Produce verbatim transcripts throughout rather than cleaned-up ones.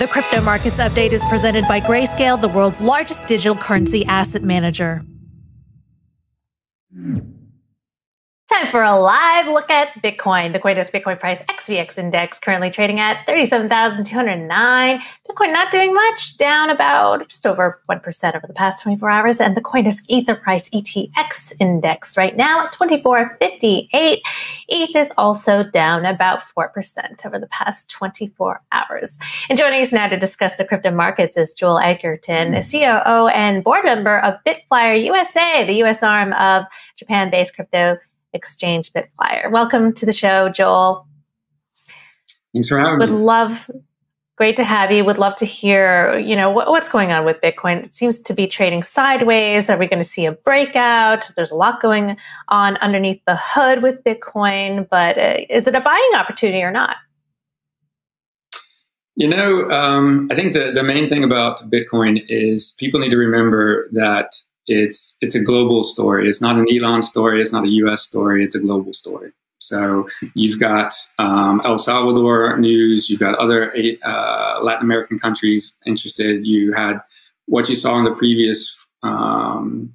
The Crypto Markets Update is presented by Grayscale, the world's largest digital currency asset manager. Time for a live look at Bitcoin. The CoinDesk Bitcoin Price X V X Index currently trading at thirty-seven thousand two hundred nine. Bitcoin not doing much, down about just over one percent over the past twenty-four hours. And the CoinDesk Ether Price E T X Index right now at twenty-four fifty-eight. E T H is also down about four percent over the past twenty-four hours. And joining us now to discuss the crypto markets is Joel Edgerton, a C O O and board member of BitFlyer U S A, the U S arm of Japan-based crypto exchange BitFlyer. Welcome to the show, Joel. Thanks for having me. Would love, great to have you. Would love to hear, you know, what, what's going on with Bitcoin. It seems to be trading sideways. Are we going to see a breakout? There's a lot going on underneath the hood with Bitcoin, but uh, is it a buying opportunity or not? You know, um, I think the, the main thing about Bitcoin is people need to remember that It's it's a global story. It's not an Elon story. It's not a U S story. It's a global story. So you've got um, El Salvador news. You've got other eight, uh, Latin American countries interested. You had what you saw in the previous um,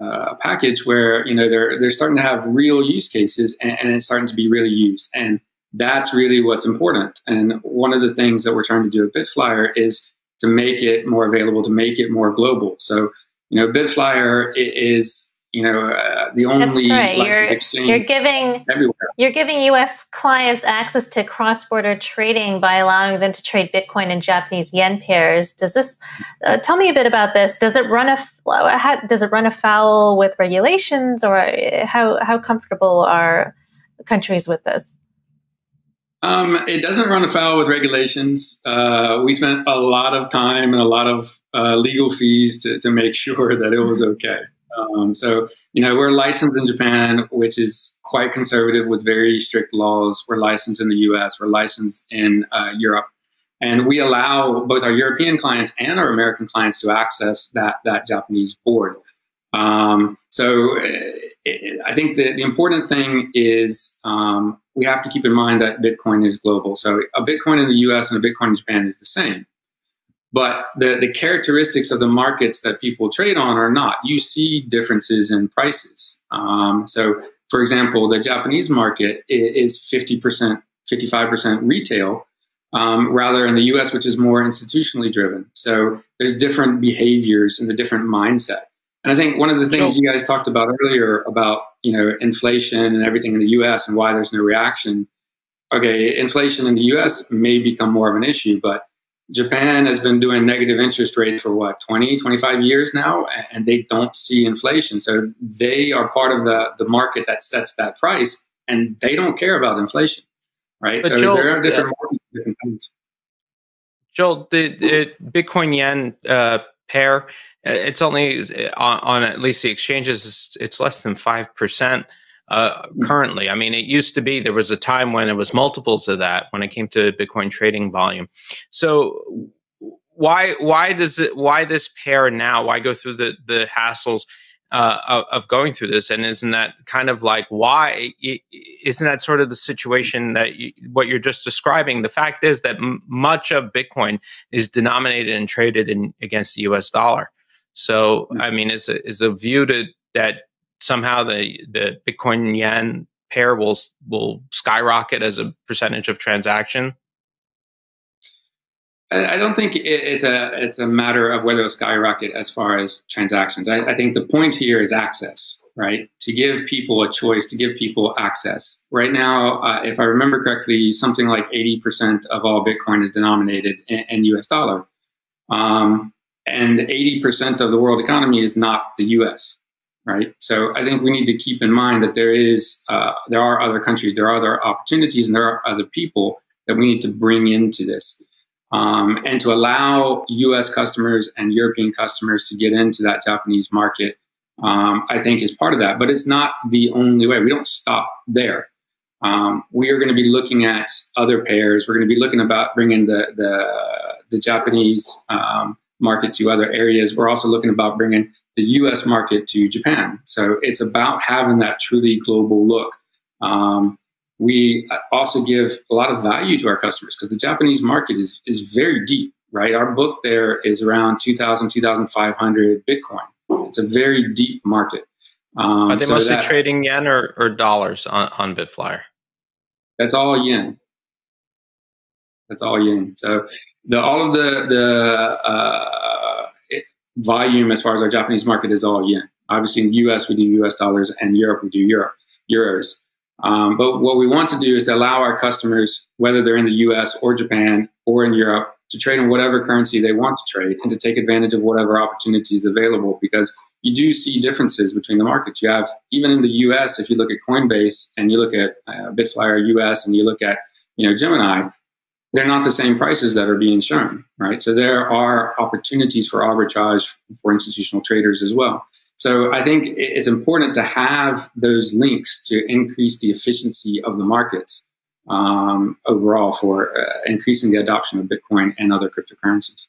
uh, package, where you know they're they're starting to have real use cases, and, and it's starting to be really used. And that's really what's important. And one of the things that we're trying to do at BitFlyer is to make it more available, to make it more global. So, you know, BitFlyer is, you know, uh, the only right. licensed you're, exchange you're giving, everywhere. You're giving U S clients access to cross-border trading by allowing them to trade Bitcoin and Japanese yen pairs. Does this, uh, tell me a bit about this. Does it run af- how, does it run afoul with regulations, or how, how comfortable are countries with this? Um, it doesn't run afoul with regulations. Uh, we spent a lot of time and a lot of uh, legal fees to, to make sure that it was okay. Um, so, you know, we're licensed in Japan, which is quite conservative with very strict laws. We're licensed in the U S. We're licensed in uh, Europe. And we allow both our European clients and our American clients to access that, that Japanese board. Um, so it, it, I think that the important thing is um, we have to keep in mind that Bitcoin is global. So a Bitcoin in the U S and a Bitcoin in Japan is the same. But the, the characteristics of the markets that people trade on are not. You see differences in prices. Um, so, for example, the Japanese market is fifty percent, fifty-five percent retail, um, rather in the U S, which is more institutionally driven. So there's different behaviors and a different mindset. And I think one of the things you guys talked about earlier about, you know, inflation and everything in the U S and why there's no reaction. Okay, inflation in the U S may become more of an issue, but Japan has been doing negative interest rates for what, twenty, twenty-five years now, and they don't see inflation. So they are part of the, the market that sets that price, and they don't care about inflation, right? But so Joel, there are different uh, markets, different things. Joel, the, the Bitcoin yen uh, pair, it's only on, on at least the exchanges, it's less than five percent uh, currently. I mean, it used to be, there was a time when it was multiples of that when it came to Bitcoin trading volume. So why why does it, why this pair now? Why go through the, the hassles uh, of, of going through this? And isn't that kind of like, why, isn't that sort of the situation that you, what you're just describing? The fact is that m- much of Bitcoin is denominated and traded in against the U S dollar. So, I mean, is a, is the view to, that somehow the, the Bitcoin yen pair will will skyrocket as a percentage of transaction? I, I don't think it's a it's a matter of whether it'll skyrocket as far as transactions. I, I think the point here is access, right? To give people a choice, to give people access. Right now, uh, if I remember correctly, something like eighty percent of all Bitcoin is denominated in, in U S dollar. Um, And eighty percent of the world economy is not the U S, right? So I think we need to keep in mind that there is, uh, there are other countries, there are other opportunities, and there are other people that we need to bring into this. Um, and to allow U S customers and European customers to get into that Japanese market, um, I think is part of that. But it's not the only way. We don't stop there. Um, we are going to be looking at other pairs. We're going to be looking about bringing the, the, the Japanese um market to other areas. We're also looking about bringing the U S market to Japan. So it's about having that truly global look. Um, we also give a lot of value to our customers because the Japanese market is is very deep. right? Our book there is around two thousand, twenty-five hundred Bitcoin. It's a very deep market. Um, Are they so mostly that, trading yen or, or dollars on, on BitFlyer? That's all yen. That's all yen. So the all of the, the uh, it, volume as far as our Japanese market is all yen. Obviously, in the U S, we do U S dollars, and Europe, we do Euro, euros. Um, but what we want to do is to allow our customers, whether they're in the U S or Japan or in Europe, to trade in whatever currency they want to trade and to take advantage of whatever opportunities available, because you do see differences between the markets. You have, even in the U S, if you look at Coinbase and you look at uh, BitFlyer U S and you look at, you know, Gemini, they're not the same prices that are being shown, right? So there are opportunities for arbitrage for institutional traders as well. So I think it's important to have those links to increase the efficiency of the markets um, overall for uh, increasing the adoption of Bitcoin and other cryptocurrencies.